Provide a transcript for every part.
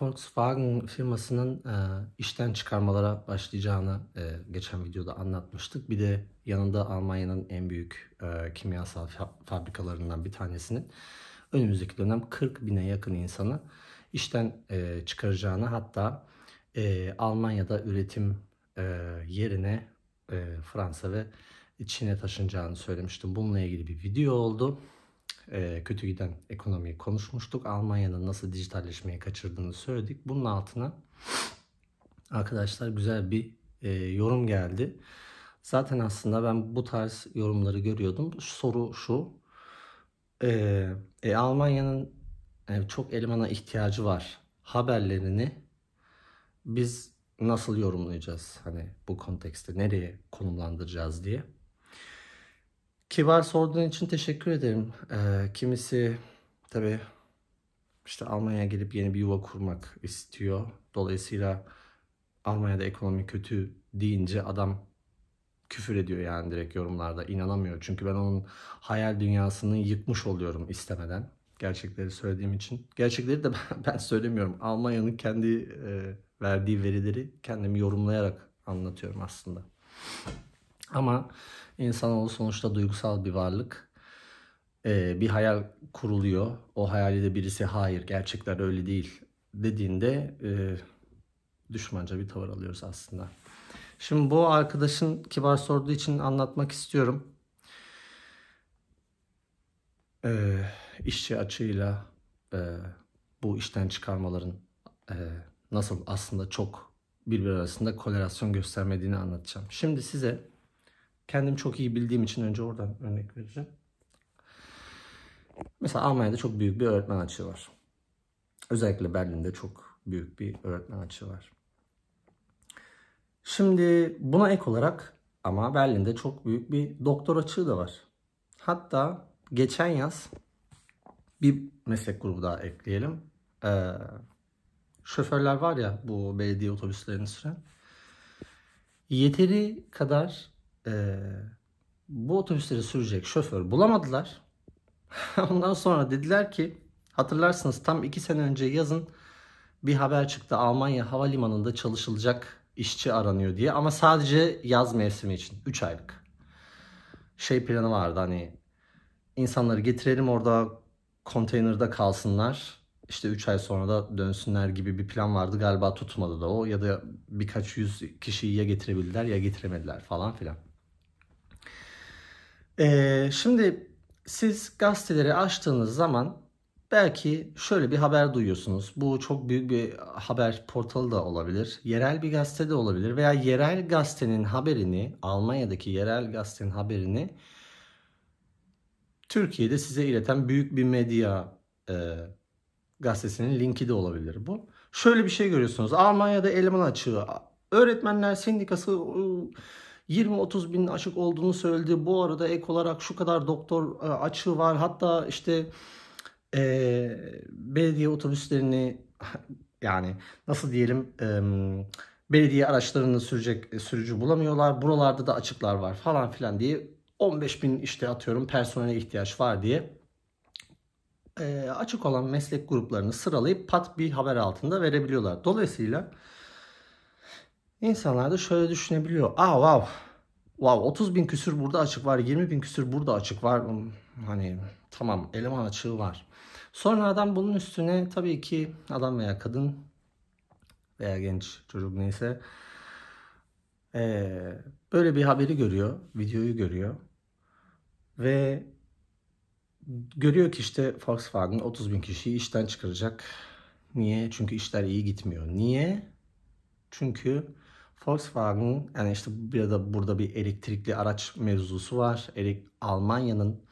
Volkswagen firmasının işten çıkarmalara başlayacağını geçen videoda anlatmıştık. Bir de yanında Almanya'nın en büyük kimyasal fabrikalarından bir tanesinin önümüzdeki dönem 40.000'e yakın insanı işten çıkaracağını, hatta Almanya'da üretim yerine Fransa ve Çin'e taşınacağını söylemiştim. Bununla ilgili bir video oldu. Kötü giden ekonomiyi konuşmuştuk. Almanya'nın nasıl dijitalleşmeyi kaçırdığını söyledik. Bunun altına arkadaşlar güzel bir yorum geldi. Zaten aslında ben bu tarz yorumları görüyordum. Soru şu. Almanya'nın çok elemana ihtiyacı var haberlerini biz nasıl yorumlayacağız? Hani bu kontekste nereye konumlandıracağız diye. Kibar sorduğun için teşekkür ederim. Kimisi tabii işte Almanya'ya gelip yeni bir yuva kurmak istiyor. Dolayısıyla Almanya'da ekonomi kötü deyince adam küfür ediyor yani direkt yorumlarda. İnanamıyor. Çünkü ben onun hayal dünyasını yıkmış oluyorum istemeden. Gerçekleri söylediğim için. Gerçekleri de ben söylemiyorum. Almanya'nın kendi verdiği verileri kendimi yorumlayarak anlatıyorum aslında. Ama insanoğlu sonuçta duygusal bir varlık. Bir hayal kuruluyor. O hayali de birisi hayır gerçekler öyle değil dediğinde düşmanca bir tavır alıyoruz aslında. Şimdi bu arkadaşın kibar sorduğu için anlatmak istiyorum. İşçi açığıyla bu işten çıkarmaların nasıl aslında çok birbiri arasında korelasyon göstermediğini anlatacağım. Şimdi size kendim çok iyi bildiğim için önce oradan örnek vereceğim. Mesela Almanya'da çok büyük bir öğretmen açığı var. Özellikle Berlin'de çok büyük bir öğretmen açığı var. Şimdi buna ek olarak ama Berlin'de çok büyük bir doktor açığı da var. Hatta geçen yaz bir meslek grubu daha ekleyelim. Şoförler var ya bu belediye otobüslerini süren. Yeteri kadar bu otobüsleri sürecek şoför bulamadılar. Ondan sonra dediler ki hatırlarsınız tam 2 sene önce yazın bir haber çıktı. Almanya havalimanında çalışılacak işçi aranıyor diye ama sadece yaz mevsimi için 3 aylık planı vardı hani insanları getirelim orada konteynerda kalsınlar. İşte 3 ay sonra da dönsünler gibi bir plan vardı. Galiba tutmadı da o ya da birkaç yüz kişiyi ya getirebildiler ya getiremediler falan filan. Şimdi siz gazeteleri açtığınız zaman belki şöyle bir haber duyuyorsunuz. Bu çok büyük bir haber portalı da olabilir. Yerel bir gazete de olabilir veya yerel gazetenin haberini, Almanya'daki yerel gazetenin haberini Türkiye'de size ileten büyük bir medya gazetesinin linki de olabilir bu. Şöyle bir şey görüyorsunuz. Almanya'da eleman açığı. Öğretmenler sendikası 20-30 bin açık olduğunu söyledi. Bu arada ek olarak şu kadar doktor açığı var. Hatta işte belediye otobüslerini yani nasıl diyelim belediye araçlarını sürecek sürücü bulamıyorlar. Buralarda da açıklar var falan filan diye 15 bin işte atıyorum personele ihtiyaç var diye açık olan meslek gruplarını sıralayıp pat bir haber altında verebiliyorlar. Dolayısıyla insanlar da şöyle düşünebiliyor. Aa wow 30 bin küsür burada açık var. 20 bin küsür burada açık var. Hani tamam eleman açığı var. Sonra adam bunun üstüne tabii ki adam veya kadın veya genç çocuk neyse böyle bir haberi görüyor. Videoyu görüyor. Ve görüyor ki işte Volkswagen 30 bin kişiyi işten çıkaracak. Niye? Çünkü işler iyi gitmiyor. Niye? Çünkü Volkswagen yani işte burada bir elektrikli araç mevzusu var. Almanya'nın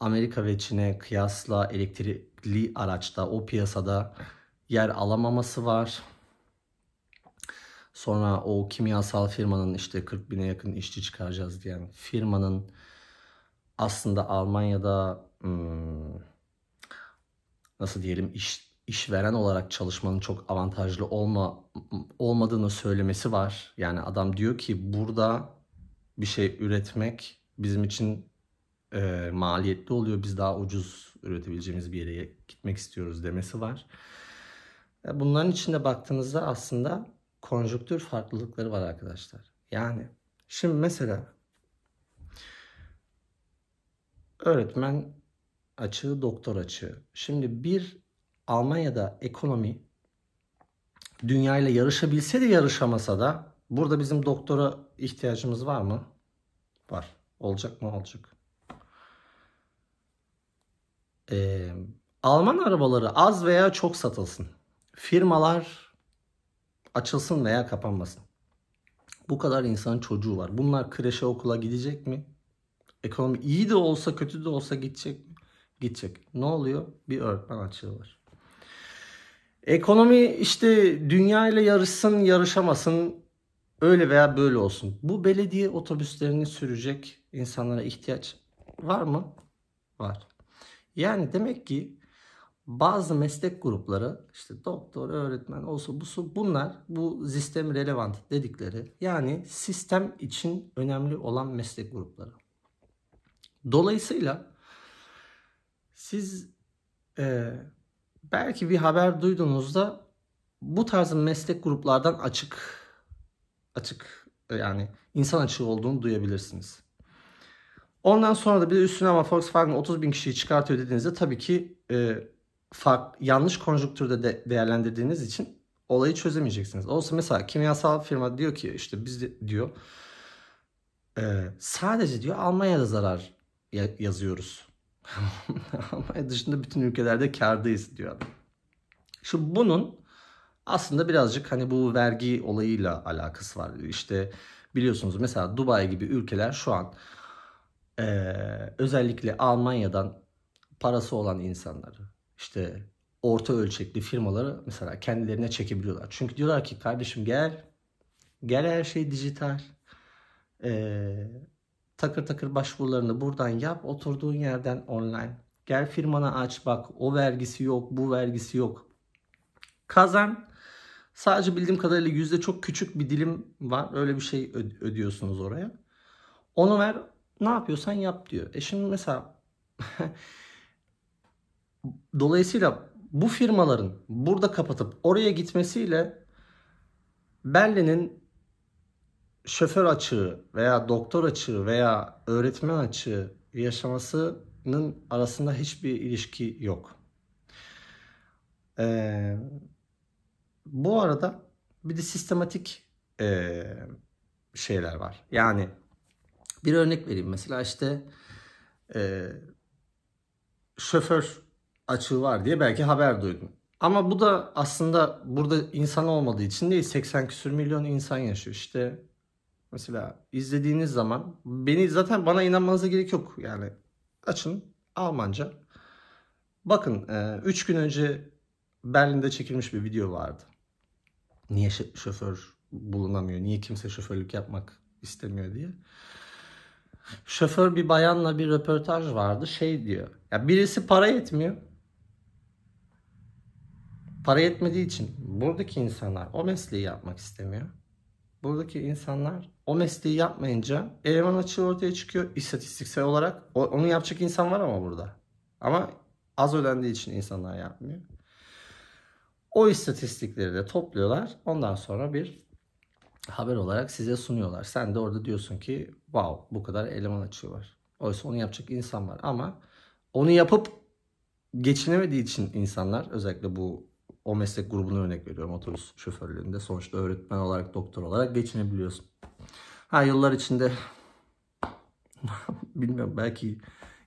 Amerika ve Çin'e kıyasla elektrikli araçta o piyasada yer alamaması var. Sonra o kimyasal firmanın işte 40.000'e yakın işçi çıkaracağız diyen firmanın aslında Almanya'da nasıl diyelim işveren olarak çalışmanın çok avantajlı olmadığını söylemesi var. Yani adam diyor ki burada bir şey üretmek bizim için maliyetli oluyor. Biz daha ucuz üretebileceğimiz bir yere gitmek istiyoruz demesi var. Bunların içinde baktığınızda aslında konjüktür farklılıkları var arkadaşlar. Yani şimdi mesela öğretmen açığı, doktor açığı. Şimdi bir Almanya'da ekonomi dünyayla yarışabilse de yarışamasa da burada bizim doktora ihtiyacımız var mı? Var. Olacak mı? Olacak. Alman arabaları az veya çok satılsın. Firmalar açılsın veya kapanmasın. Bu kadar insanın çocuğu var. Bunlar kreşe, okula gidecek mi? Ekonomi iyi de olsa kötü de olsa gidecek mi? Gidecek. Ne oluyor? Bir öğretmen açığı var. Ekonomi işte dünya ile yarışsın, yarışamasın, öyle veya böyle olsun. Bu belediye otobüslerini sürecek insanlara ihtiyaç var mı? Var. Yani demek ki bazı meslek grupları, işte doktor, öğretmen, olsa bunlar bu sistem relevant dedikleri, yani sistem için önemli olan meslek grupları. Dolayısıyla siz belki bir haber duyduğunuzda bu tarz meslek gruplardan açık yani insan açığı olduğunu duyabilirsiniz. Ondan sonra da bir de üstüne ama Volkswagen 30.000 kişiyi çıkartıyor dediğinizde tabii ki yanlış konjüktürde de değerlendirdiğiniz için olayı çözemeyeceksiniz. Olsa mesela kimyasal firma diyor ki işte biz de, diyor sadece diyor Almanya'da zarar yazıyoruz. Almanya dışında bütün ülkelerde kârdayız diyor adam. Şimdi bunun aslında birazcık hani bu vergi olayıyla alakası var. İşte biliyorsunuz mesela Dubai gibi ülkeler şu an özellikle Almanya'dan parası olan insanları, işte orta ölçekli firmaları mesela kendilerine çekebiliyorlar. Çünkü diyorlar ki kardeşim gel her şey dijital. Takır takır başvurularını buradan yap, oturduğun yerden online. Gel firmana aç, bak o vergisi yok, bu vergisi yok. Kazan. Sadece bildiğim kadarıyla yüzde çok küçük bir dilim var. Öyle bir şey ödüyorsunuz oraya. Onu ver, ne yapıyorsan yap diyor. Şimdi mesela dolayısıyla bu firmaların burada kapatıp oraya gitmesiyle Berlin'in şoför açığı veya doktor açığı veya öğretmen açığı yaşamasının arasında hiçbir ilişki yok. Bu arada bir de sistematik şeyler var. Yani bir örnek vereyim. Mesela işte şoför açığı var diye belki haber duydum. Ama bu da aslında burada insan olmadığı için değil, 80 küsür milyon insan yaşıyor. İşte mesela izlediğiniz zaman zaten bana inanmanıza gerek yok. Yani açın Almanca. Bakın 3 gün önce Berlin'de çekilmiş bir video vardı. Niye şoför bulunamıyor? Niye kimse şoförlük yapmak istemiyor diye. Şoför bir bayanla bir röportaj vardı. Şey diyor. Ya birisi para yetmiyor. Para yetmediği için buradaki insanlar o mesleği yapmak istemiyor. Buradaki insanlar o mesleği yapmayınca eleman açığı ortaya çıkıyor istatistiksel olarak. Onu yapacak insan var ama burada. Ama az ödendiği için insanlar yapmıyor. O istatistikleri de topluyorlar. Ondan sonra bir haber olarak size sunuyorlar. Sen de orada diyorsun ki wow, bu kadar eleman açığı var. Oysa onu yapacak insan var ama onu yapıp geçinemediği için insanlar, özellikle bu o meslek grubunu örnek veriyorum, otobüs şoförlüğünde sonuçta öğretmen olarak, doktor olarak geçinebiliyorsun. Ha, yıllar içinde bilmiyorum, belki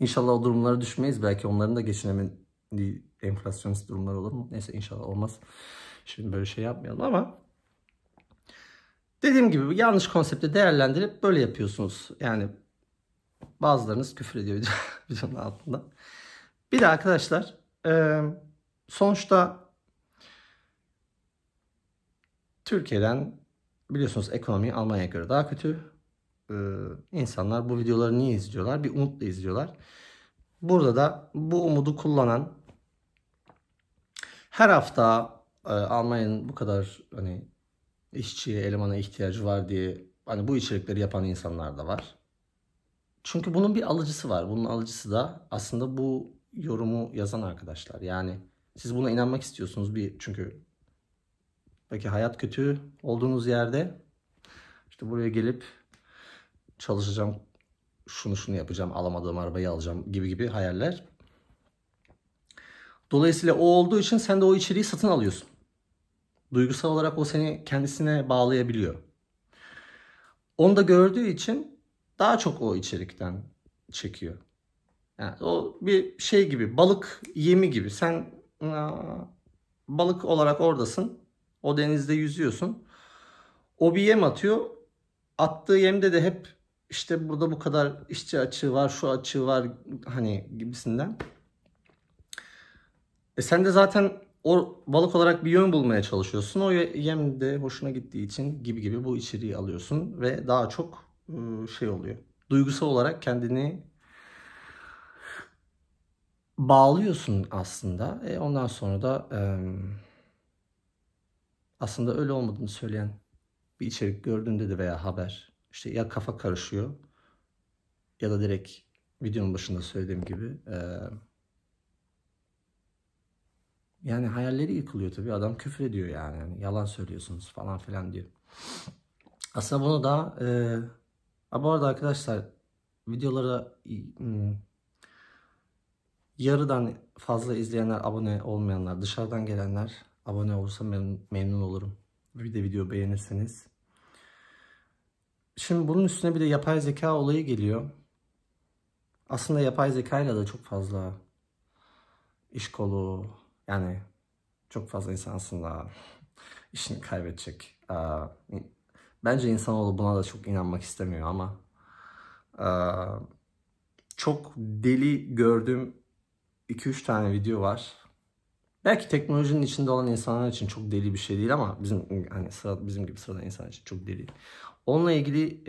inşallah o durumlara düşmeyiz. Belki onların da geçinemediği enflasyonist durumlar olur mu? Neyse, inşallah olmaz. Şimdi böyle şey yapmayalım ama dediğim gibi yanlış konsepte değerlendirip böyle yapıyorsunuz. Yani bazılarınız küfür ediyor videonun altında. Bir de arkadaşlar sonuçta Türkiye'den biliyorsunuz ekonomi Almanya'ya göre daha kötü. İnsanlar bu videoları niye izliyorlar? Bir umutla izliyorlar. Burada da bu umudu kullanan, her hafta Almanya'nın bu kadar hani işçiye, elemana ihtiyacı var diye hani bu içerikleri yapan insanlar da var. Çünkü bunun bir alıcısı var. Bunun alıcısı da aslında bu yorumu yazan arkadaşlar. Yani siz buna inanmak istiyorsunuz çünkü Peki hayat kötü olduğunuz yerde işte buraya gelip çalışacağım, şunu yapacağım, alamadığım arabayı alacağım gibi hayaller. Dolayısıyla o olduğu için sen de o içeriği satın alıyorsun. Duygusal olarak o seni kendisine bağlayabiliyor. Onu da gördüğü için daha çok o içerikten çekiyor. Yani o bir şey gibi, balık yemi gibi. Sen balık olarak oradasın. O denizde yüzüyorsun. O bir yem atıyor. Attığı yemde de hep işte burada bu kadar işçi açığı var, şu açığı var hani gibisinden. Sen de zaten o balık olarak bir yön bulmaya çalışıyorsun. O yem de hoşuna gittiği için gibi bu içeriği alıyorsun ve daha çok şey oluyor. Duygusal olarak kendini bağlıyorsun aslında. Ondan sonra da aslında öyle olmadığını söyleyen bir içerik gördüğünde de veya haber, işte ya kafa karışıyor ya da direkt videonun başında söylediğim gibi yani hayalleri yıkılıyor tabii. Adam küfür ediyor yani. Yalan söylüyorsunuz falan filan diyor. Aslında bunu da bu arada arkadaşlar videolara yarıdan fazla izleyenler abone olmayanlar, dışarıdan gelenler abone olursa memnun olurum. Bir de video beğenirseniz. Şimdi bunun üstüne bir de yapay zeka olayı geliyor. Aslında yapay zekayla da çok fazla iş kolu, yani çok fazla insan aslında işini kaybedecek. Bence insanoğlu buna da çok inanmak istemiyor ama çok deli gördüğüm 2-3 tane video var. Belki teknolojinin içinde olan insanlar için çok deli bir şey değil ama bizim hani bizim gibi sıradan insanlar için çok deli. Onunla ilgili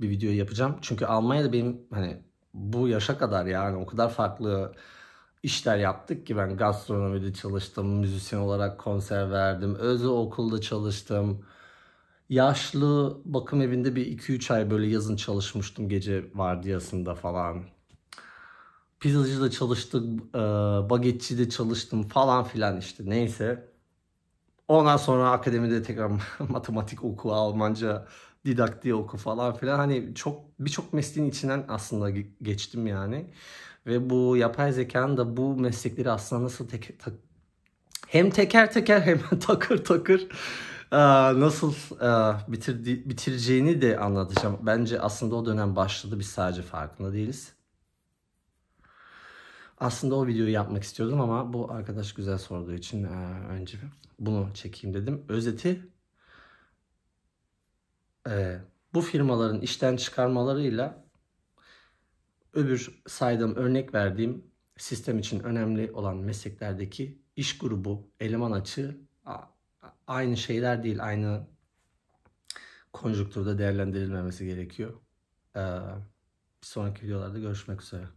bir video yapacağım. Çünkü Almanya'da benim hani bu yaşa kadar yani o kadar farklı işler yaptık ki ben gastronomide çalıştım, müzisyen olarak konser verdim, özel okulda çalıştım. Yaşlı bakım evinde bir 2-3 ay böyle yazın çalışmıştım gece vardiyasında falan. Pizzacıda çalıştım, bagetçide çalıştım falan filan işte neyse. Ondan sonra akademide tekrar matematik oku, Almanca didaktiği oku falan filan. Hani birçok mesleğin içinden aslında geçtim yani. Ve bu yapay zekanın da bu meslekleri aslında nasıl hem teker teker hem takır takır nasıl bitireceğini de anlatacağım. Bence aslında o dönem başladı, biz sadece farkında değiliz. Aslında o videoyu yapmak istiyordum ama bu arkadaş güzel sorduğu için önce bunu çekeyim dedim. Özeti bu firmaların işten çıkarmalarıyla öbür saydığım, örnek verdiğim sistem için önemli olan mesleklerdeki iş grubu, eleman açığı aynı şeyler değil, aynı konjonktürde değerlendirilmemesi gerekiyor. Bir sonraki videolarda görüşmek üzere.